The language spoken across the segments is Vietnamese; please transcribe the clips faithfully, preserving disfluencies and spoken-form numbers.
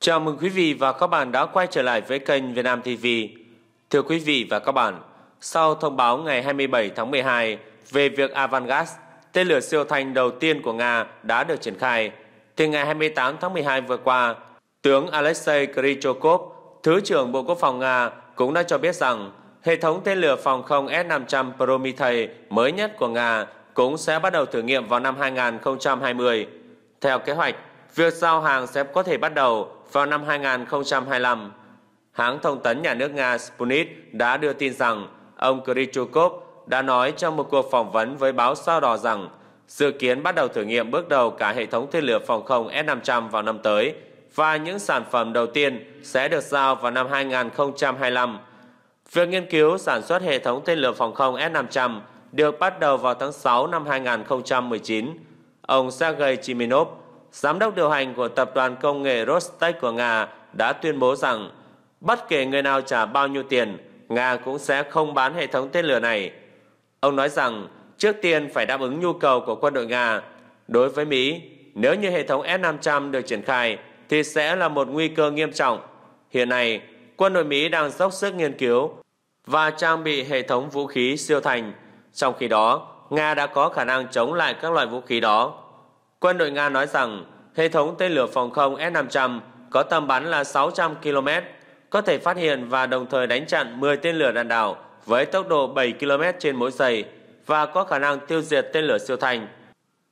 Chào mừng quý vị và các bạn đã quay trở lại với kênh Việt Nam ti vi. Thưa quý vị và các bạn, sau thông báo ngày hai mươi bảy tháng mười hai về việc Avangard, tên lửa siêu thanh đầu tiên của Nga đã được triển khai, thì ngày hai mươi tám tháng mười hai vừa qua, tướng Alexei Krivoruchko, Thứ trưởng Bộ Quốc phòng Nga cũng đã cho biết rằng hệ thống tên lửa phòng không S năm trăm Prometey mới nhất của Nga cũng sẽ bắt đầu thử nghiệm vào năm hai nghìn không trăm hai mươi. Theo kế hoạch, việc giao hàng sẽ có thể bắt đầu vào năm hai nghìn không trăm hai mươi lăm. Hãng thông tấn nhà nước Nga Sputnik đã đưa tin rằng ông Krivoruchko đã nói trong một cuộc phỏng vấn với báo Sao Đỏ rằng dự kiến bắt đầu thử nghiệm bước đầu cả hệ thống tên lửa phòng không S năm trăm vào năm tới và những sản phẩm đầu tiên sẽ được giao vào năm hai nghìn không trăm hai mươi lăm. Việc nghiên cứu sản xuất hệ thống tên lửa phòng không S năm trăm được bắt đầu vào tháng sáu năm hai nghìn không trăm mười chín. Ông Sergey Zhiminov, giám đốc điều hành của tập đoàn công nghệ Rostec của Nga, đã tuyên bố rằng bất kể người nào trả bao nhiêu tiền, Nga cũng sẽ không bán hệ thống tên lửa này. Ông nói rằng trước tiên phải đáp ứng nhu cầu của quân đội Nga. Đối với Mỹ, nếu như hệ thống S năm trăm được triển khai thì sẽ là một nguy cơ nghiêm trọng. Hiện nay, quân đội Mỹ đang dốc sức nghiên cứu và trang bị hệ thống vũ khí siêu thanh. Trong khi đó, Nga đã có khả năng chống lại các loại vũ khí đó. Quân đội Nga nói rằng hệ thống tên lửa phòng không S năm trăm có tầm bắn là sáu trăm ki lô mét, có thể phát hiện và đồng thời đánh chặn mười tên lửa đạn đạo với tốc độ bảy ki lô mét trên mỗi giây và có khả năng tiêu diệt tên lửa siêu thanh.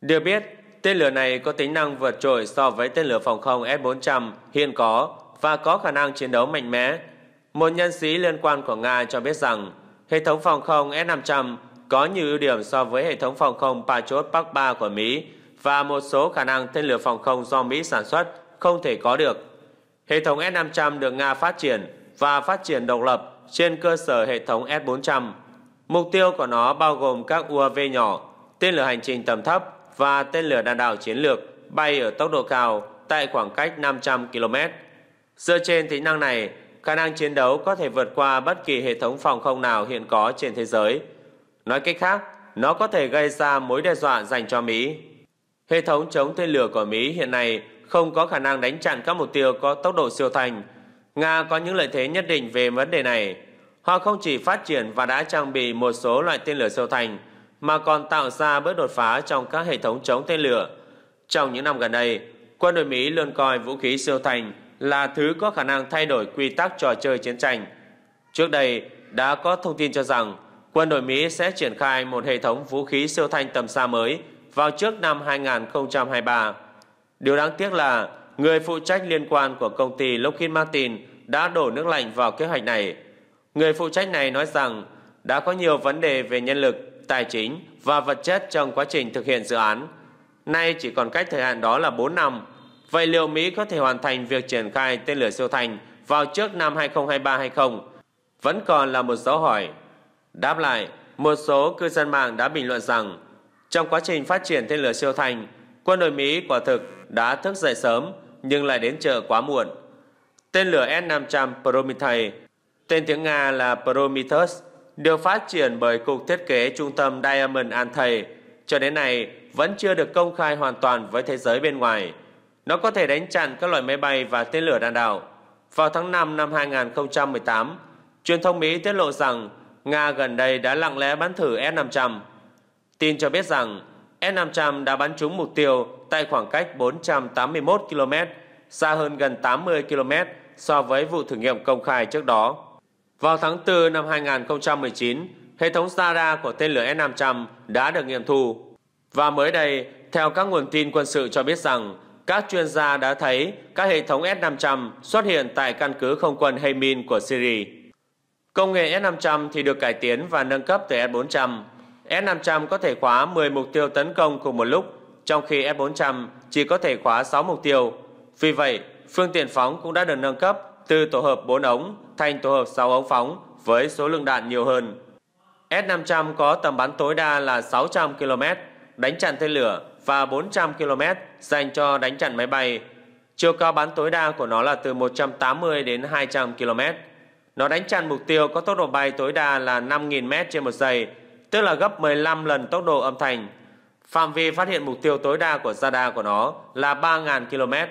Được biết, tên lửa này có tính năng vượt trội so với tên lửa phòng không S bốn trăm hiện có và có khả năng chiến đấu mạnh mẽ. Một nhân sĩ liên quan của Nga cho biết rằng hệ thống phòng không S năm trăm có nhiều ưu điểm so với hệ thống phòng không Patriot PAC ba của Mỹ và một số khả năng tên lửa phòng không do Mỹ sản xuất không thể có được. Hệ thống S năm trăm được Nga phát triển và phát triển độc lập trên cơ sở hệ thống S bốn trăm. Mục tiêu của nó bao gồm các u a vê nhỏ, tên lửa hành trình tầm thấp và tên lửa đạn đạo chiến lược bay ở tốc độ cao tại khoảng cách năm trăm ki lô mét. Dựa trên tính năng này, khả năng chiến đấu có thể vượt qua bất kỳ hệ thống phòng không nào hiện có trên thế giới. Nói cách khác, nó có thể gây ra mối đe dọa dành cho Mỹ. Hệ thống chống tên lửa của Mỹ hiện nay không có khả năng đánh chặn các mục tiêu có tốc độ siêu thanh. Nga có những lợi thế nhất định về vấn đề này. Họ không chỉ phát triển và đã trang bị một số loại tên lửa siêu thanh, mà còn tạo ra bước đột phá trong các hệ thống chống tên lửa. Trong những năm gần đây, quân đội Mỹ luôn coi vũ khí siêu thanh là thứ có khả năng thay đổi quy tắc trò chơi chiến tranh. Trước đây, đã có thông tin cho rằng quân đội Mỹ sẽ triển khai một hệ thống vũ khí siêu thanh tầm xa mới vào trước năm hai nghìn không trăm hai mươi ba. Điều đáng tiếc là người phụ trách liên quan của công ty Lockheed Martin đã đổ nước lạnh vào kế hoạch này. Người phụ trách này nói rằng đã có nhiều vấn đề về nhân lực, tài chính và vật chất trong quá trình thực hiện dự án. Nay chỉ còn cách thời hạn đó là bốn năm. Vậy liệu Mỹ có thể hoàn thành việc triển khai tên lửa siêu thanh vào trước năm hai nghìn không trăm hai mươi ba hay không? Vẫn còn là một dấu hỏi. Đáp lại, một số cư dân mạng đã bình luận rằng trong quá trình phát triển tên lửa siêu thanh, quân đội Mỹ quả thực đã thức dậy sớm nhưng lại đến chợ quá muộn. Tên lửa S năm trăm Prometey, tên tiếng Nga là Prometheus, được phát triển bởi Cục Thiết kế Trung tâm Diamond Antae, cho đến nay vẫn chưa được công khai hoàn toàn với thế giới bên ngoài. Nó có thể đánh chặn các loại máy bay và tên lửa đạn đạo. Vào tháng năm năm hai nghìn không trăm mười tám, truyền thông Mỹ tiết lộ rằng Nga gần đây đã lặng lẽ bắn thử S năm trăm. Tin cho biết rằng S năm trăm đã bắn trúng mục tiêu tại khoảng cách bốn trăm tám mươi mốt ki lô mét, xa hơn gần tám mươi ki lô mét so với vụ thử nghiệm công khai trước đó. Vào tháng tư năm hai nghìn không trăm mười chín, hệ thống radar của tên lửa S năm trăm đã được nghiệm thu. Và mới đây, theo các nguồn tin quân sự cho biết rằng các chuyên gia đã thấy các hệ thống S năm trăm xuất hiện tại căn cứ không quân Haymin của Syria. Công nghệ S năm trăm thì được cải tiến và nâng cấp từ S bốn trăm. S năm trăm có thể khóa mười mục tiêu tấn công cùng một lúc, trong khi S bốn trăm chỉ có thể khóa sáu mục tiêu. Vì vậy, phương tiện phóng cũng đã được nâng cấp từ tổ hợp bốn ống thành tổ hợp sáu ống phóng với số lượng đạn nhiều hơn. S năm trăm có tầm bắn tối đa là sáu trăm ki lô mét, đánh chặn tên lửa và bốn trăm ki lô mét dành cho đánh chặn máy bay. Chiều cao bắn tối đa của nó là từ một trăm tám mươi đến hai trăm ki lô mét. Nó đánh chặn mục tiêu có tốc độ bay tối đa là năm nghìn mét trên một giây, tức là gấp mười lăm lần tốc độ âm thanh. Phạm vi phát hiện mục tiêu tối đa của radar của nó là ba nghìn ki lô mét.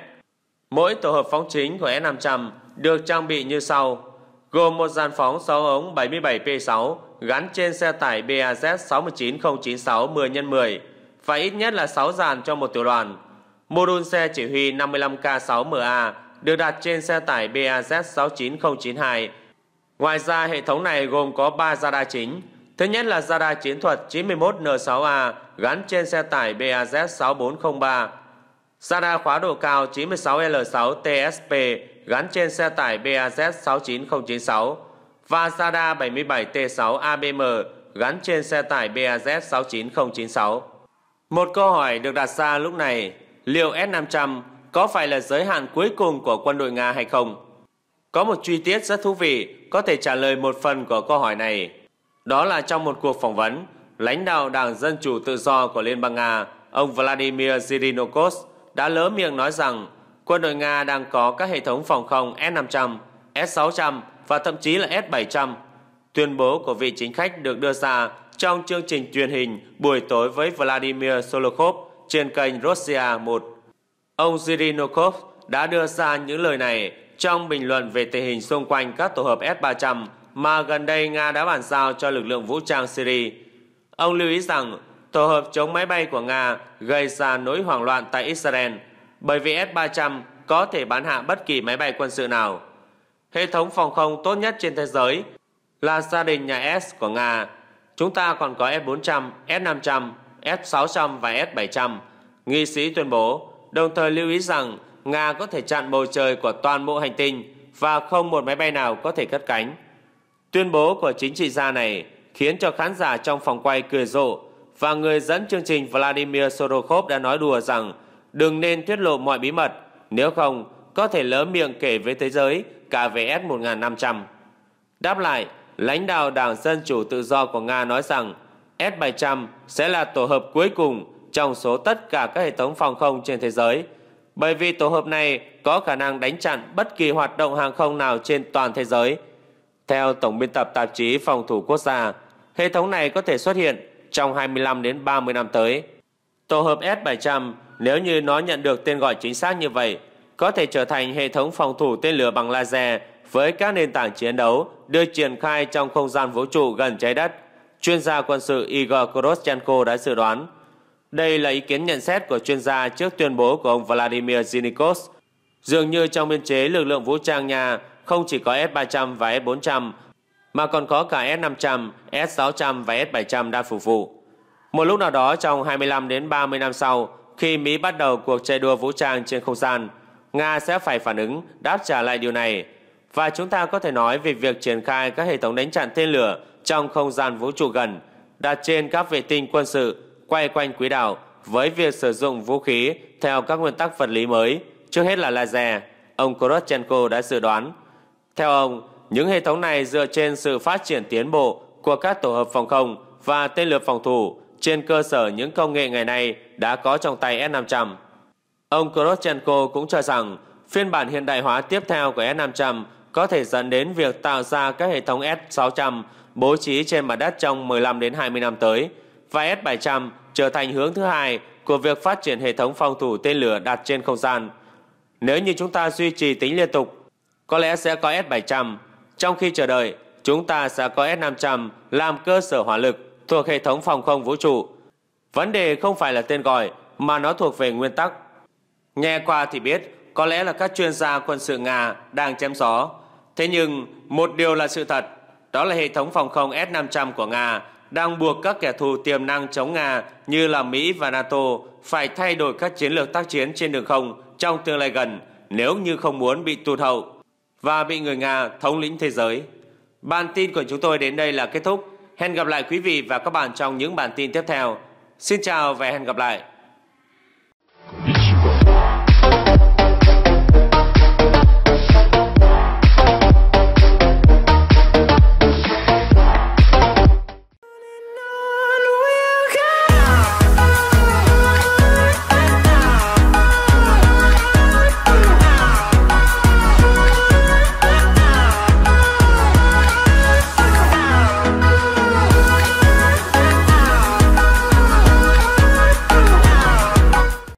Mỗi tổ hợp phóng chính của S năm trăm được trang bị như sau, gồm một dàn phóng sáu ống bảy mươi bảy P sáu gắn trên xe tải B A Z sáu chín không chín sáu mười nhân mười và ít nhất là sáu dàn cho một tiểu đoàn. Mô đun xe chỉ huy năm mươi lăm K sáu M A được đặt trên xe tải B A Z sáu chín không chín hai. Ngoài ra, hệ thống này gồm có ba radar chính. Thứ nhất là radar chiến thuật chín mốt N sáu A gắn trên xe tải B A Z sáu bốn không ba, radar khóa độ cao chín sáu L sáu T S P gắn trên xe tải B A Z sáu chín không chín sáu và radar bảy mươi bảy T sáu A B M gắn trên xe tải B A Z sáu chín không chín sáu. Một câu hỏi được đặt ra lúc này, liệu S năm trăm có phải là giới hạn cuối cùng của quân đội Nga hay không? Có một chi tiết rất thú vị có thể trả lời một phần của câu hỏi này. Đó là trong một cuộc phỏng vấn, lãnh đạo Đảng Dân Chủ Tự Do của Liên bang Nga, ông Vladimir Zhirinovsky đã lỡ miệng nói rằng quân đội Nga đang có các hệ thống phòng không S năm trăm, S sáu trăm và thậm chí là S bảy trăm. Tuyên bố của vị chính khách được đưa ra trong chương trình truyền hình buổi tối với Vladimir Solokhov trên kênh Russia một. Ông Zhirinovsky đã đưa ra những lời này trong bình luận về tình hình xung quanh các tổ hợp S ba trăm mà gần đây Nga đã bàn giao cho lực lượng vũ trang Syria. Ông lưu ý rằng tổ hợp chống máy bay của Nga gây ra nỗi hoảng loạn tại Israel bởi vì S ba trăm có thể bắn hạ bất kỳ máy bay quân sự nào. Hệ thống phòng không tốt nhất trên thế giới là gia đình nhà S của Nga. Chúng ta còn có S bốn trăm, S năm trăm, S sáu trăm và S bảy trăm, nghị sĩ tuyên bố, đồng thời lưu ý rằng Nga có thể chặn bầu trời của toàn bộ hành tinh và không một máy bay nào có thể cất cánh. Tuyên bố của chính trị gia này khiến cho khán giả trong phòng quay cười rộ và người dẫn chương trình Vladimir Solokhov đã nói đùa rằng đừng nên tiết lộ mọi bí mật, nếu không có thể lỡ miệng kể với thế giới cả về S một nghìn năm trăm. Đáp lại, lãnh đạo Đảng Dân Chủ Tự Do của Nga nói rằng S bảy trăm sẽ là tổ hợp cuối cùng trong số tất cả các hệ thống phòng không trên thế giới, bởi vì tổ hợp này có khả năng đánh chặn bất kỳ hoạt động hàng không nào trên toàn thế giới. Theo Tổng biên tập tạp chí Phòng thủ Quốc gia, hệ thống này có thể xuất hiện trong hai mươi lăm đến ba mươi năm tới. Tổ hợp S bảy trăm, nếu như nó nhận được tên gọi chính xác như vậy, có thể trở thành hệ thống phòng thủ tên lửa bằng laser với các nền tảng chiến đấu được triển khai trong không gian vũ trụ gần trái đất, chuyên gia quân sự Igor Korostenko đã dự đoán. Đây là ý kiến nhận xét của chuyên gia trước tuyên bố của ông Vladimir Zhirinovsky. Dường như trong biên chế lực lượng vũ trang nhà không chỉ có S ba trăm và S bốn trăm, mà còn có cả S năm trăm, S sáu trăm và S bảy trăm đang phục vụ. Một lúc nào đó trong hai mươi lăm đến ba mươi năm sau, khi Mỹ bắt đầu cuộc chạy đua vũ trang trên không gian, Nga sẽ phải phản ứng đáp trả lại điều này. Và chúng ta có thể nói về việc triển khai các hệ thống đánh chặn tên lửa trong không gian vũ trụ gần, đặt trên các vệ tinh quân sự quay quanh quỹ đạo với việc sử dụng vũ khí theo các nguyên tắc vật lý mới, trước hết là laser, ông Korostenko đã dự đoán. Theo ông, những hệ thống này dựa trên sự phát triển tiến bộ của các tổ hợp phòng không và tên lửa phòng thủ trên cơ sở những công nghệ ngày nay đã có trong tay S năm trăm. Ông Korostenko cũng cho rằng phiên bản hiện đại hóa tiếp theo của S năm trăm có thể dẫn đến việc tạo ra các hệ thống S sáu trăm bố trí trên mặt đất trong mười lăm đến hai mươi năm tới và S bảy trăm trở thành hướng thứ hai của việc phát triển hệ thống phòng thủ tên lửa đặt trên không gian. Nếu như chúng ta duy trì tính liên tục, có lẽ sẽ có S bảy trăm. Trong khi chờ đợi, chúng ta sẽ có S năm trăm làm cơ sở hỏa lực thuộc hệ thống phòng không vũ trụ. Vấn đề không phải là tên gọi mà nó thuộc về nguyên tắc. Nghe qua thì biết có lẽ là các chuyên gia quân sự Nga đang chém gió. Thế nhưng một điều là sự thật, đó là hệ thống phòng không S năm trăm của Nga đang buộc các kẻ thù tiềm năng chống Nga như là Mỹ và NATO phải thay đổi các chiến lược tác chiến trên đường không trong tương lai gần nếu như không muốn bị tụt hậu và bị người Nga thống lĩnh thế giới. Bản tin của chúng tôi đến đây là kết thúc. Hẹn gặp lại quý vị và các bạn trong những bản tin tiếp theo. Xin chào và hẹn gặp lại.